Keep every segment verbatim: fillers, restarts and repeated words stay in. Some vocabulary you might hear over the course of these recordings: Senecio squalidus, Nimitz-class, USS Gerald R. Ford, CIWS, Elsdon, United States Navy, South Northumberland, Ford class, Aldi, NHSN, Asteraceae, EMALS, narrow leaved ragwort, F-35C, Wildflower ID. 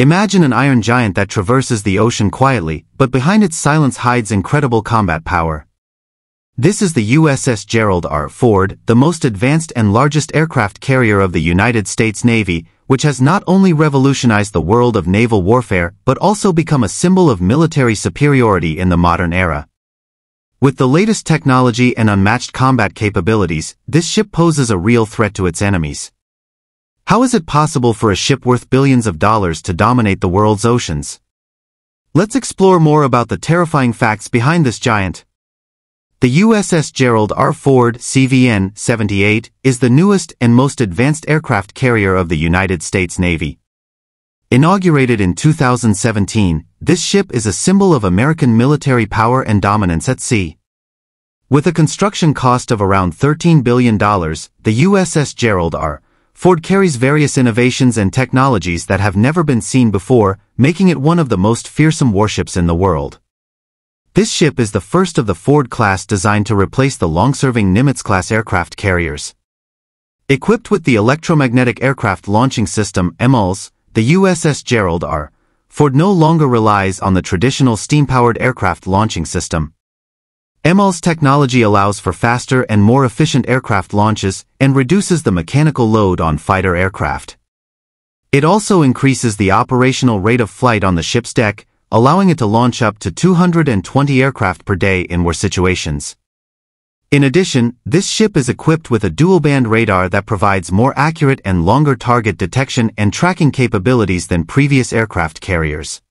Imagine an iron giant that traverses the ocean quietly, but behind its silence hides incredible combat power. This is the U S S Gerald R. Ford, the most advanced and largest aircraft carrier of the United States Navy, which has not only revolutionized the world of naval warfare but also become a symbol of military superiority in the modern era. With the latest technology and unmatched combat capabilities, this ship poses a real threat to its enemies. How is it possible for a ship worth billions of dollars to dominate the world's oceans? Let's explore more about the terrifying facts behind this giant. The U S S Gerald R. Ford C V N seventy-eight is the newest and most advanced aircraft carrier of the United States Navy. Inaugurated in two thousand seventeen, this ship is a symbol of American military power and dominance at sea. With a construction cost of around thirteen billion dollars, the U S S Gerald R. Ford carries various innovations and technologies that have never been seen before, making it one of the most fearsome warships in the world. This ship is the first of the Ford class designed to replace the long-serving Nimitz-class aircraft carriers. Equipped with the Electromagnetic Aircraft Launching System (E MALS), the U S S Gerald R. Ford no longer relies on the traditional steam-powered aircraft launching system. E MALS technology allows for faster and more efficient aircraft launches and reduces the mechanical load on fighter aircraft. It also increases the operational rate of flight on the ship's deck, allowing it to launch up to two hundred twenty aircraft per day in war situations. In addition, this ship is equipped with a dual-band radar that provides more accurate and longer target detection and tracking capabilities than previous aircraft carriers.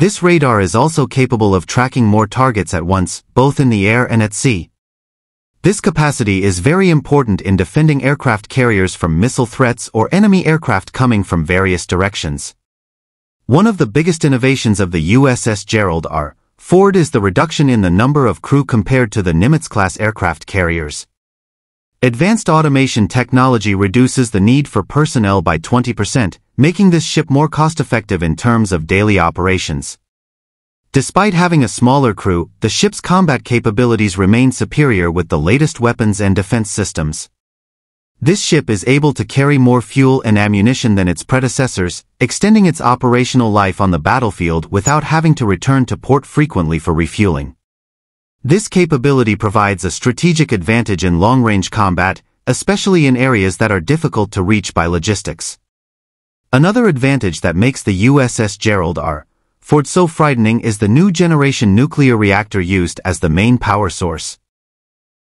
This radar is also capable of tracking more targets at once, both in the air and at sea. This capacity is very important in defending aircraft carriers from missile threats or enemy aircraft coming from various directions. One of the biggest innovations of the U S S Gerald R. Ford is the reduction in the number of crew compared to the Nimitz-class aircraft carriers. Advanced automation technology reduces the need for personnel by twenty percent, making this ship more cost-effective in terms of daily operations. Despite having a smaller crew, the ship's combat capabilities remain superior with the latest weapons and defense systems. This ship is able to carry more fuel and ammunition than its predecessors, extending its operational life on the battlefield without having to return to port frequently for refueling. This capability provides a strategic advantage in long-range combat, especially in areas that are difficult to reach by logistics. Another advantage that makes the U S S Gerald R. Ford so frightening is the new generation nuclear reactor used as the main power source.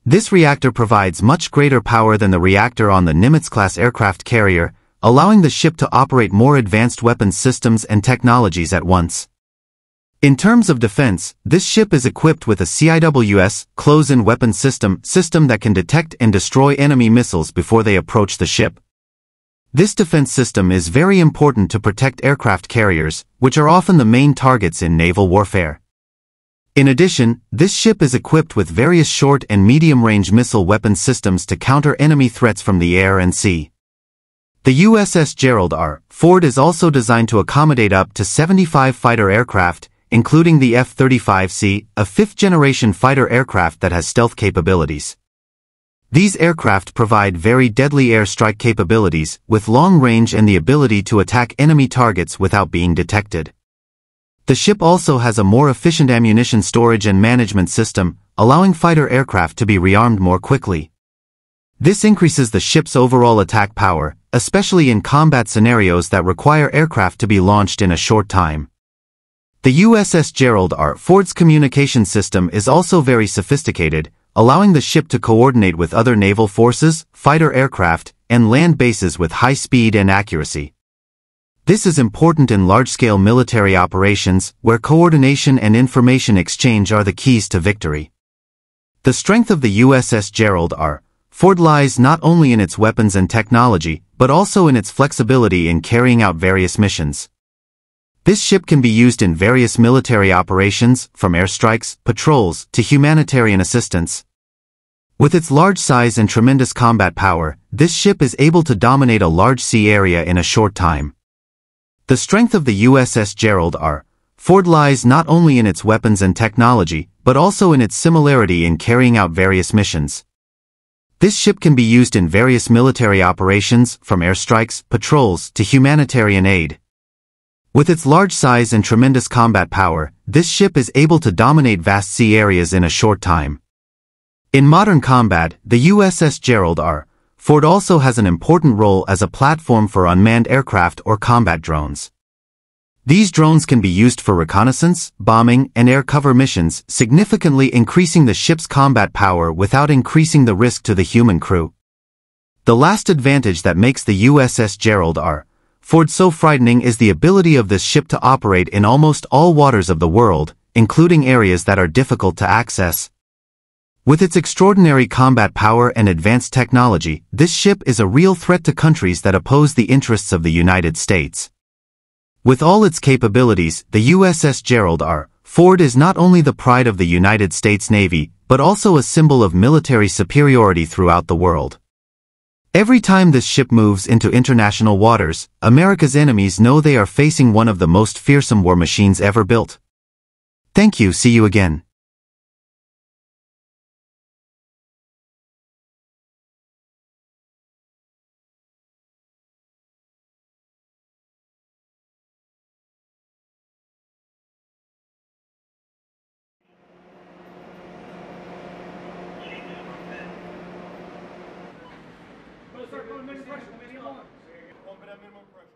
This reactor provides much greater power than the reactor on the Nimitz-class aircraft carrier, allowing the ship to operate more advanced weapons systems and technologies at once. In terms of defense, this ship is equipped with a C I W S, close-in weapon system, system that can detect and destroy enemy missiles before they approach the ship. This defense system is very important to protect aircraft carriers, which are often the main targets in naval warfare. In addition, this ship is equipped with various short and medium-range missile weapon systems to counter enemy threats from the air and sea. The U S S Gerald R. Ford is also designed to accommodate up to seventy-five fighter aircraft, including the F thirty-five C, a fifth-generation fighter aircraft that has stealth capabilities. These aircraft provide very deadly airstrike capabilities, with long range and the ability to attack enemy targets without being detected. The ship also has a more efficient ammunition storage and management system, allowing fighter aircraft to be rearmed more quickly. This increases the ship's overall attack power, especially in combat scenarios that require aircraft to be launched in a short time. The U S S Gerald R. Ford's communication system is also very sophisticated, allowing the ship to coordinate with other naval forces, fighter aircraft, and land bases with high speed and accuracy. This is important in large-scale military operations, where coordination and information exchange are the keys to victory. The strength of the U S S Gerald R. Ford lies not only in its weapons and technology, but also in its flexibility in carrying out various missions. This ship can be used in various military operations, from airstrikes, patrols, to humanitarian assistance. With its large size and tremendous combat power, this ship is able to dominate a large sea area in a short time. The strength of the U S S Gerald R. Ford lies not only in its weapons and technology, but also in its similarity in carrying out various missions. This ship can be used in various military operations, from airstrikes, patrols, to humanitarian aid. With its large size and tremendous combat power, this ship is able to dominate vast sea areas in a short time. In modern combat, the U S S Gerald R. Ford also has an important role as a platform for unmanned aircraft or combat drones. These drones can be used for reconnaissance, bombing, and air cover missions, significantly increasing the ship's combat power without increasing the risk to the human crew. The last advantage that makes the U S S Gerald R. Ford so frightening is the ability of this ship to operate in almost all waters of the world, including areas that are difficult to access. With its extraordinary combat power and advanced technology, this ship is a real threat to countries that oppose the interests of the United States. With all its capabilities, the U S S Gerald R. Ford is not only the pride of the United States Navy, but also a symbol of military superiority throughout the world. Every time this ship moves into international waters, America's enemies know they are facing one of the most fearsome war machines ever built. Thank you, see you again. Minimum pressure. Minimum pressure.